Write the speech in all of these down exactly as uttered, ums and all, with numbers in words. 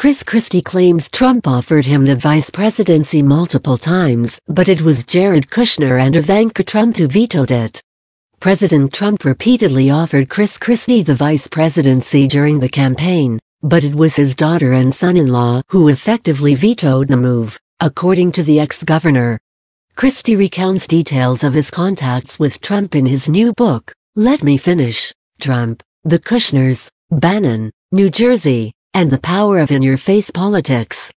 Chris Christie claims Trump offered him the vice presidency multiple times, but it was Jared Kushner and Ivanka Trump who vetoed it. President Trump repeatedly offered Chris Christie the vice presidency during the campaign, but it was his daughter and son-in-law who effectively vetoed the move, according to the ex-governor. Christie recounts details of his contacts with Trump in his new book, Let Me Finish, Trump, the Kushners, Bannon, New Jersey, and the Power of In-Your-Face Politics.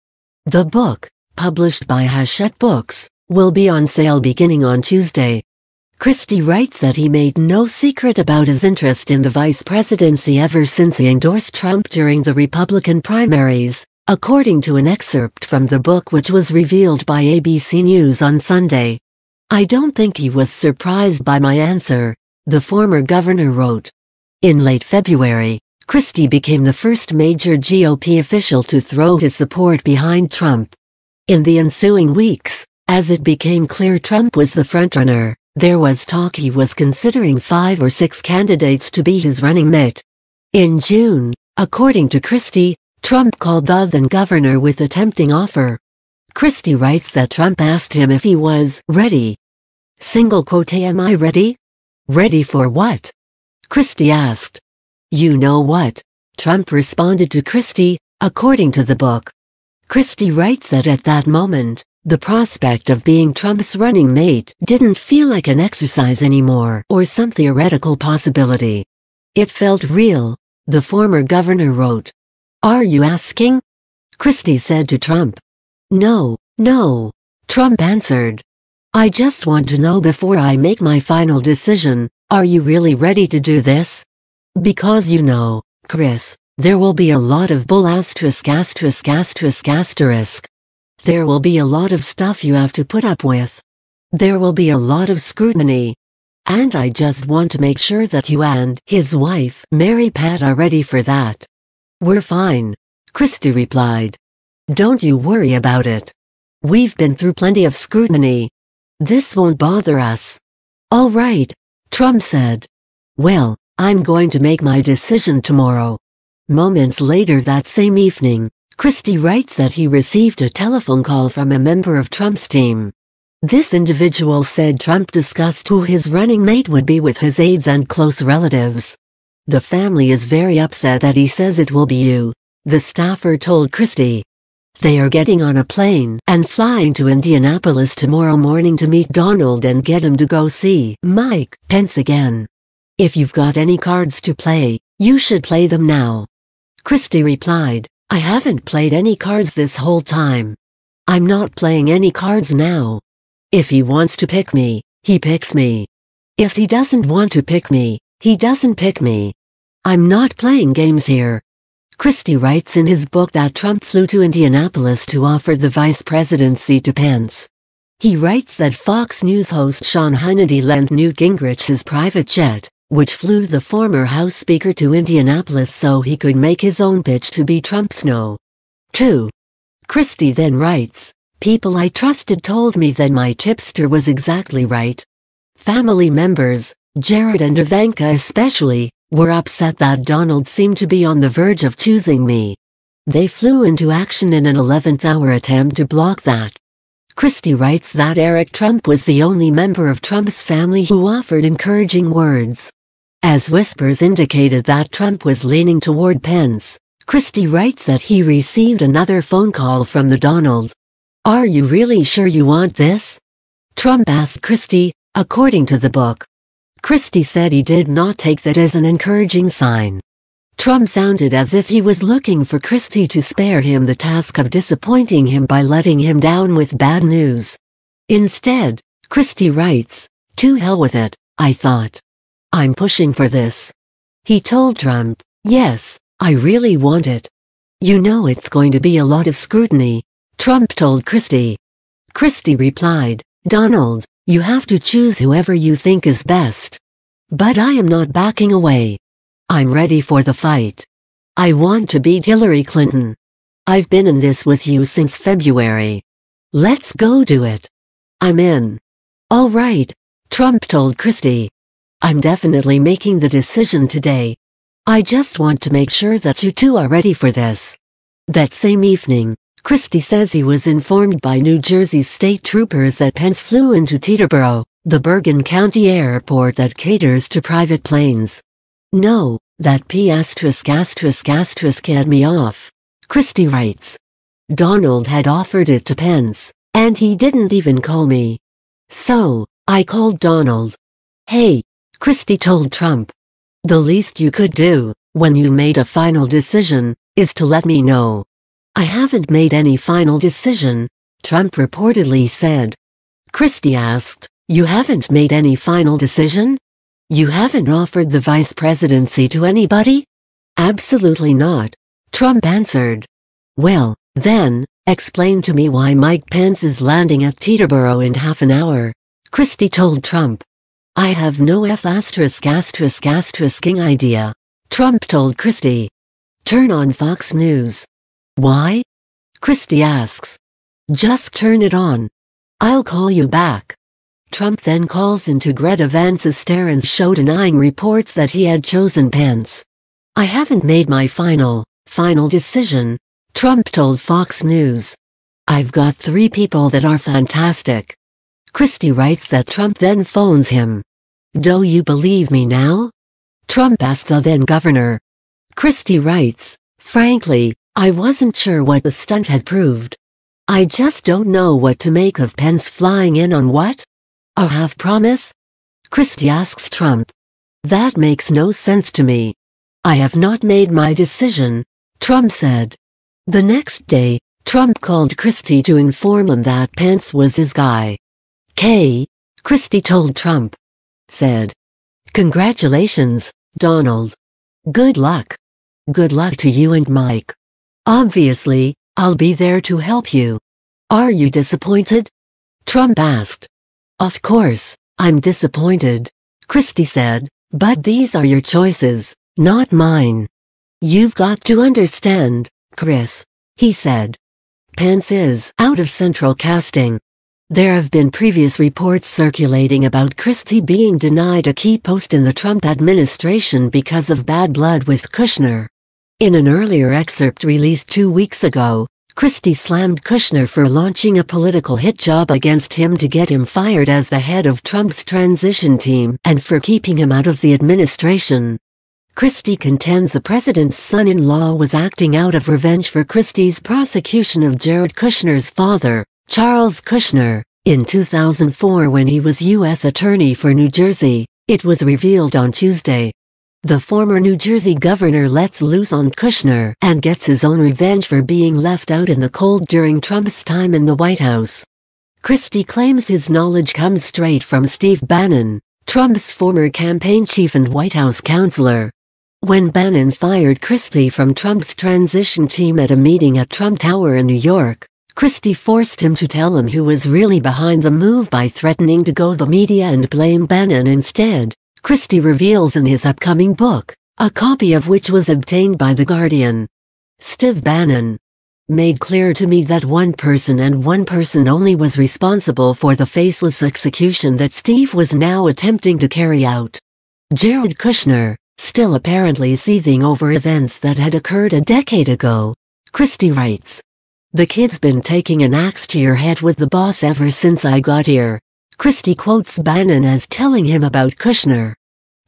The book, published by Hachette Books, will be on sale beginning on Tuesday. Christie writes that he made no secret about his interest in the vice presidency ever since he endorsed Trump during the Republican primaries, according to an excerpt from the book which was revealed by A B C News on Sunday. "I don't think he was surprised by my answer," the former governor wrote. In late February, Christie became the first major G O P official to throw his support behind Trump. In the ensuing weeks, as it became clear Trump was the frontrunner, there was talk he was considering five or six candidates to be his running mate. In June, according to Christie, Trump called the then governor with a tempting offer. Christie writes that Trump asked him if he was ready. Single quote, "Am I ready? Ready for what?" Christie asked. "You know what?" Trump responded to Christie, according to the book. Christie writes that at that moment, the prospect of being Trump's running mate didn't feel like an exercise anymore or some theoretical possibility. "It felt real," the former governor wrote. "Are you asking?" Christie said to Trump. "No, no," Trump answered. "I just want to know before I make my final decision, are you really ready to do this? Because you know, Chris, there will be a lot of bull asterisk asterisk asterisk asterisk. There will be a lot of stuff you have to put up with. There will be a lot of scrutiny. And I just want to make sure that you and his wife, Mary Pat, are ready for that." "We're fine," Christie replied. "Don't you worry about it. We've been through plenty of scrutiny. This won't bother us." "All right," Trump said. "Well, I'm going to make my decision tomorrow." Moments later that same evening, Christie writes that he received a telephone call from a member of Trump's team. This individual said Trump discussed who his running mate would be with his aides and close relatives. "The family is very upset that he says it will be you," the staffer told Christie. "They are getting on a plane and flying to Indianapolis tomorrow morning to meet Donald and get him to go see Mike Pence again. If you've got any cards to play, you should play them now." Christie replied, "I haven't played any cards this whole time. I'm not playing any cards now. If he wants to pick me, he picks me. If he doesn't want to pick me, he doesn't pick me. I'm not playing games here." Christie writes in his book that Trump flew to Indianapolis to offer the vice presidency to Pence. He writes that Fox News host Sean Hannity lent Newt Gingrich his private jet, which flew the former House Speaker to Indianapolis so he could make his own pitch to be Trump's no. two. Christie then writes, "People I trusted told me that my tipster was exactly right. Family members, Jared and Ivanka especially, were upset that Donald seemed to be on the verge of choosing me. They flew into action in an eleventh-hour attempt to block that." Christie writes that Eric Trump was the only member of Trump's family who offered encouraging words. As whispers indicated that Trump was leaning toward Pence, Christie writes that he received another phone call from the Donald. "Are you really sure you want this?" Trump asked Christie, according to the book. Christie said he did not take that as an encouraging sign. Trump sounded as if he was looking for Christie to spare him the task of disappointing him by letting him down with bad news. Instead, Christie writes, "To hell with it, I thought. I'm pushing for this." He told Trump, "Yes, I really want it. You know it's going to be a lot of scrutiny," Trump told Christie. Christie replied, "Donald, you have to choose whoever you think is best. But I am not backing away. I'm ready for the fight. I want to beat Hillary Clinton. I've been in this with you since February. Let's go do it. I'm in." "All right," Trump told Christie. "I'm definitely making the decision today. I just want to make sure that you two are ready for this." That same evening, Christie says he was informed by New Jersey state troopers that Pence flew into Teterboro, the Bergen County airport that caters to private planes. No, that P S twist gas twist gas twist had me off, Christie writes. Donald had offered it to Pence, and he didn't even call me. So, I called Donald. Hey, Christie told Trump. The least you could do, when you made a final decision, is to let me know. I haven't made any final decision, Trump reportedly said. Christie asked, you haven't made any final decision? You haven't offered the vice presidency to anybody? Absolutely not, Trump answered. Well, then, explain to me why Mike Pence is landing at Teterboro in half an hour, Christie told Trump. I have no f asterisk asterisk asterisking idea, Trump told Christie. Turn on Fox News. Why? Christie asks. Just turn it on. I'll call you back. Trump then calls into Greta Van's Esther's show denying reports that he had chosen Pence. I haven't made my final, final decision, Trump told Fox News. I've got three people that are fantastic. Christie writes that Trump then phones him. Do you believe me now? Trump asked the then governor. Christie writes, frankly, I wasn't sure what the stunt had proved. I just don't know what to make of Pence flying in on what? A half promise? Christie asks Trump. That makes no sense to me. I have not made my decision, Trump said. The next day, Trump called Christie to inform him that Pence was his guy. K, Christie told Trump. Said, congratulations, Donald. Good luck. Good luck to you and Mike. Obviously, I'll be there to help you. Are you disappointed? Trump asked. Of course, I'm disappointed, Christie said, but these are your choices, not mine. You've got to understand, Chris, he said. Pence is out of central casting. There have been previous reports circulating about Christie being denied a key post in the Trump administration because of bad blood with Kushner. In an earlier excerpt released two weeks ago, Christie slammed Kushner for launching a political hit job against him to get him fired as the head of Trump's transition team and for keeping him out of the administration. Christie contends the president's son-in-law was acting out of revenge for Christie's prosecution of Jared Kushner's father, Charles Kushner, in two thousand four when he was U S Attorney for New Jersey, it was revealed on Tuesday. The former New Jersey governor lets loose on Kushner and gets his own revenge for being left out in the cold during Trump's time in the White House. Christie claims his knowledge comes straight from Steve Bannon, Trump's former campaign chief and White House counselor. When Bannon fired Christie from Trump's transition team at a meeting at Trump Tower in New York, Christie forced him to tell him who was really behind the move by threatening to go the media and blame Bannon instead. Christie reveals in his upcoming book, a copy of which was obtained by The Guardian. Steve Bannon made clear to me that one person and one person only was responsible for the faceless execution that Steve was now attempting to carry out. Jared Kushner, still apparently seething over events that had occurred a decade ago, Christie writes. The kid's been taking an axe to your head with the boss ever since I got here. Christie quotes Bannon as telling him about Kushner.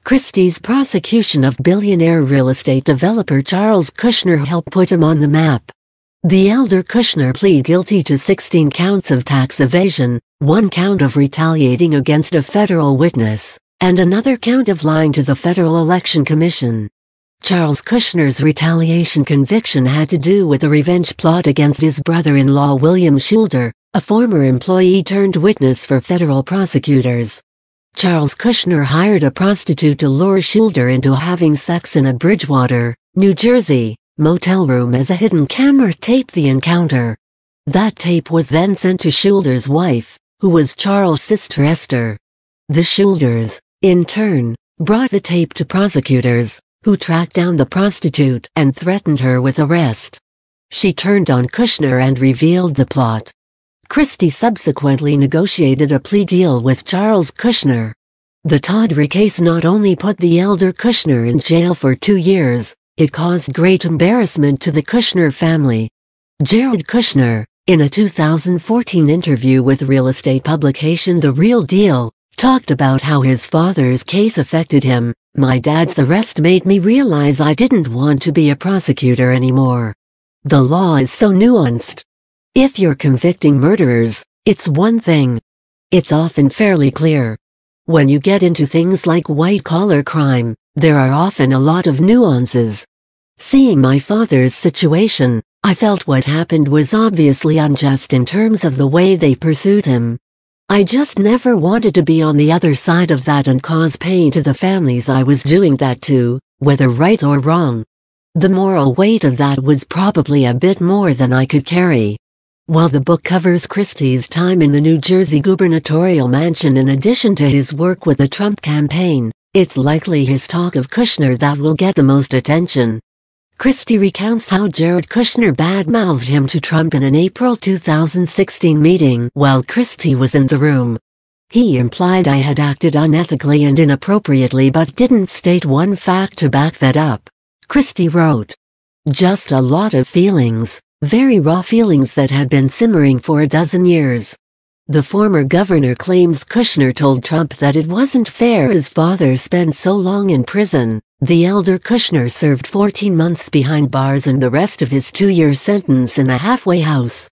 Christie's prosecution of billionaire real estate developer Charles Kushner helped put him on the map. The elder Kushner pleaded guilty to sixteen counts of tax evasion, one count of retaliating against a federal witness, and another count of lying to the Federal Election Commission. Charles Kushner's retaliation conviction had to do with a revenge plot against his brother-in-law William Schulder, a former employee turned witness for federal prosecutors. Charles Kushner hired a prostitute to lure Schulder into having sex in a Bridgewater, New Jersey, motel room as a hidden camera taped the encounter. That tape was then sent to Schulder's wife, who was Charles' sister Esther. The Schulders, in turn, brought the tape to prosecutors, who tracked down the prostitute and threatened her with arrest. She turned on Kushner and revealed the plot. Christie subsequently negotiated a plea deal with Charles Kushner. The tawdry case not only put the elder Kushner in jail for two years, it caused great embarrassment to the Kushner family, Jared Kushner, in a two thousand fourteen interview with real estate publication The Real Deal, talked about how his father's case affected him. My dad's arrest made me realize I didn't want to be a prosecutor anymore. The law is so nuanced. If you're convicting murderers, it's one thing. It's often fairly clear. When you get into things like white-collar crime, there are often a lot of nuances. Seeing my father's situation, I felt what happened was obviously unjust in terms of the way they pursued him. I just never wanted to be on the other side of that and cause pain to the families I was doing that to, whether right or wrong. The moral weight of that was probably a bit more than I could carry. While the book covers Christie's time in the New Jersey gubernatorial mansion in addition to his work with the Trump campaign, it's likely his talk of Kushner that will get the most attention. Christie recounts how Jared Kushner badmouthed him to Trump in an April two thousand sixteen meeting while Christie was in the room. He implied I had acted unethically and inappropriately but didn't state one fact to back that up. Christie wrote, "Just a lot of feelings, very raw feelings that had been simmering for a dozen years." The former governor claims Kushner told Trump that it wasn't fair his father spent so long in prison. The elder Kushner served fourteen months behind bars and the rest of his two-year sentence in a halfway house.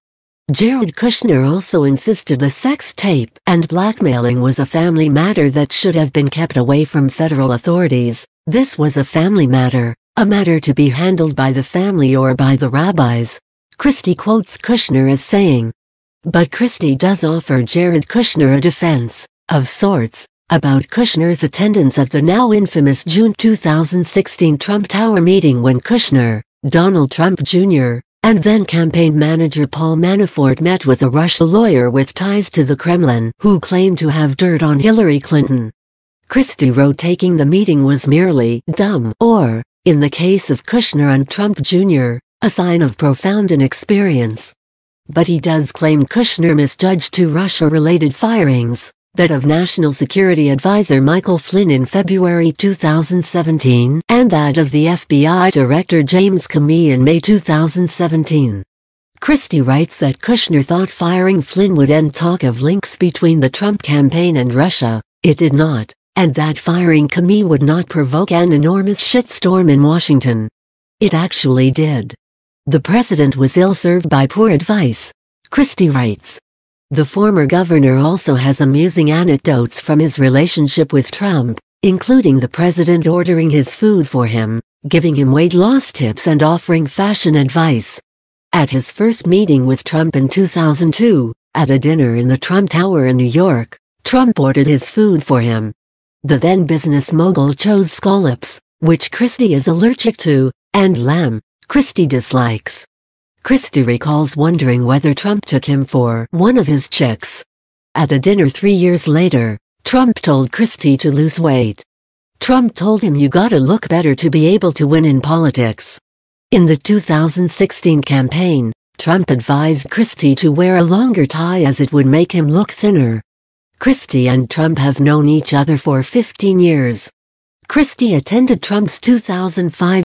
Jared Kushner also insisted the sex tape and blackmailing was a family matter that should have been kept away from federal authorities. This was a family matter, a matter to be handled by the family or by the rabbis. Christie quotes Kushner as saying, but Christie does offer Jared Kushner a defense, of sorts, about Kushner's attendance at the now-infamous June two thousand sixteen Trump Tower meeting when Kushner, Donald Trump Junior, and then-campaign manager Paul Manafort met with a Russian lawyer with ties to the Kremlin who claimed to have dirt on Hillary Clinton. Christie wrote taking the meeting was merely dumb or, in the case of Kushner and Trump Junior, a sign of profound inexperience. But he does claim Kushner misjudged two Russia-related firings, that of National Security Advisor Michael Flynn in February two thousand seventeen and that of the F B I Director James Comey in May two thousand seventeen. Christie writes that Kushner thought firing Flynn would end talk of links between the Trump campaign and Russia. It did not, and that firing Comey would not provoke an enormous shitstorm in Washington. It actually did. The president was ill-served by poor advice, Christie writes. The former governor also has amusing anecdotes from his relationship with Trump, including the president ordering his food for him, giving him weight loss tips and offering fashion advice. At his first meeting with Trump in two thousand two, at a dinner in the Trump Tower in New York, Trump ordered his food for him. The then business mogul chose scallops, which Christie is allergic to, and lamb. Christie dislikes. Christie recalls wondering whether Trump took him for one of his chicks. At a dinner three years later, Trump told Christie to lose weight. Trump told him you gotta look better to be able to win in politics. In the two thousand sixteen campaign, Trump advised Christie to wear a longer tie as it would make him look thinner. Christie and Trump have known each other for fifteen years. Christie attended Trump's two thousand five